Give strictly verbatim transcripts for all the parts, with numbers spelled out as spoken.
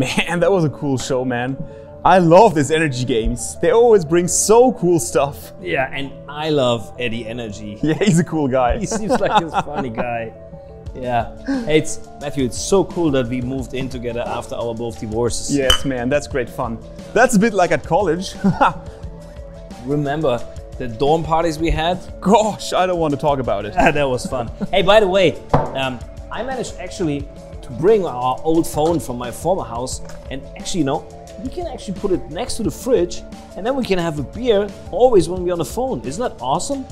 Man, that was a cool show, man. I love these energy games. They always bring so cool stuff. Yeah, and I love Eddie Energy. Yeah, he's a cool guy. He seems like this funny guy. Yeah. Hey, it's, Matthew, it's so cool that we moved in together after our both divorces. Yes, man, that's great fun. That's a bit like at college. Remember the dorm parties we had? Gosh, I don't want to talk about it. That was fun. Hey, by the way, um, I managed actually to bring our old phone from my former house, and actually, you know, we can actually put it next to the fridge, and then we can have a beer always when we're on the phone. Isn't that awesome?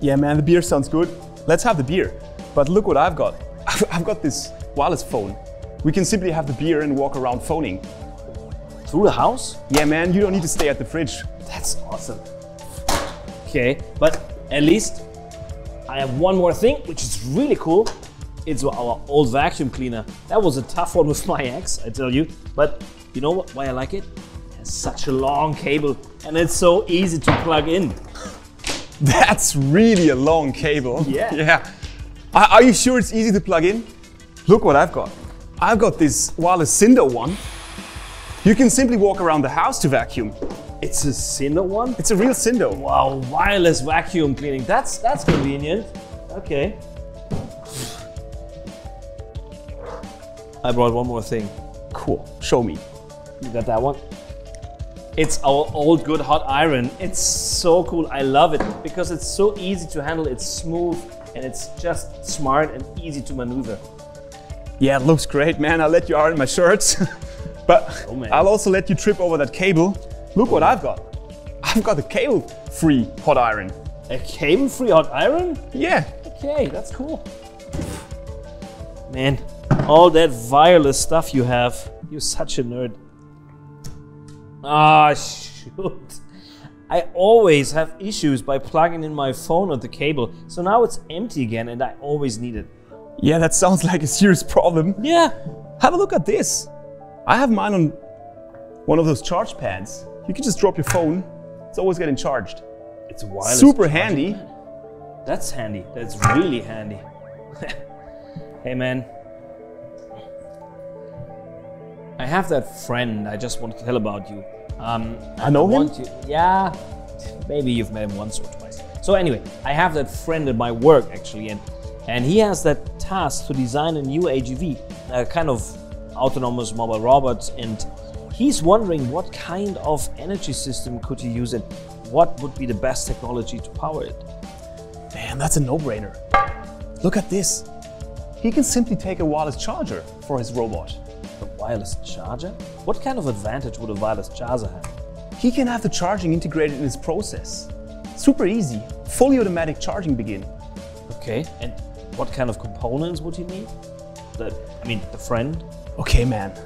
Yeah, man, the beer sounds good. Let's have the beer. But look what I've got. I've got this wireless phone. We can simply have the beer and walk around phoning. Through the house? Yeah, man, you don't need to stay at the fridge. That's awesome. Okay, but at least I have one more thing, which is really cool. It's our old vacuum cleaner. That was a tough one with my ex, I tell you. But you know what, why I like it? It has such a long cable and it's so easy to plug in. That's really a long cable. Yeah. Yeah. Are you sure it's easy to plug in? Look what I've got. I've got this wireless Cinder one. You can simply walk around the house to vacuum. It's a Cinder one? It's a real Cinder. Wow, wireless vacuum cleaning. That's, that's convenient. Okay. I brought one more thing. Cool, show me. You got that one? It's our old good hot iron. It's so cool, I love it, because it's so easy to handle, it's smooth, and it's just smart and easy to maneuver. Yeah, it looks great, man. I'll let you iron my shirts. But oh, I'll also let you trip over that cable. Look oh. what I've got. I've got a cable-free hot iron. A cable-free hot iron? Yeah. Okay, that's cool. Man, all that wireless stuff you have. You're such a nerd. Ah, shoot. I always have issues by plugging in my phone at the cable. So now it's empty again and I always need it. Yeah, that sounds like a serious problem. Yeah. Have a look at this. I have mine on one of those charge pads. You can just drop your phone. It's always getting charged. It's wireless. Super handy. Pad. That's handy. That's really handy. Hey, man. I have that friend I just want to tell about you. Um, I know I him? You, yeah, maybe you've met him once or twice. So anyway, I have that friend at my work actually, and, and he has that task to design a new A G V, a kind of autonomous mobile robot, and he's wondering what kind of energy system could he use and what would be the best technology to power it. Man, that's a no-brainer. Look at this. He can simply take a wireless charger for his robot. A wireless charger? What kind of advantage would a wireless charger have? He can have the charging integrated in his process. Super easy, fully automatic charging begin. Okay, and what kind of components would he need? The, I mean, the friend? Okay, man,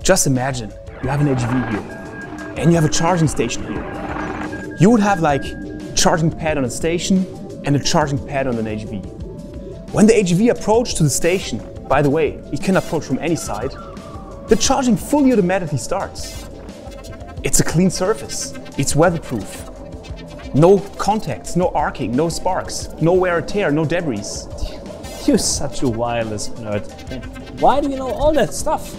just imagine you have an A G V here and you have a charging station here. You would have like a charging pad on a station and a charging pad on an A G V. When the A G V approaches to the station, by the way, it can approach from any side, the charging fully automatically starts. It's a clean surface, it's weatherproof. No contacts, no arcing, no sparks, no wear and tear, no debris. You're such a wireless nerd. Why do you know all that stuff?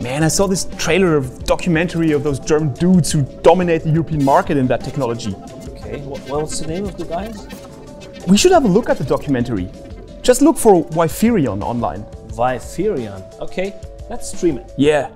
Man, I saw this trailer of documentary of those German dudes who dominate the European market in that technology. Okay, what's the name of the guys? We should have a look at the documentary. Just look for Wiferion online. Wiferion, okay. Let's stream it. Yeah.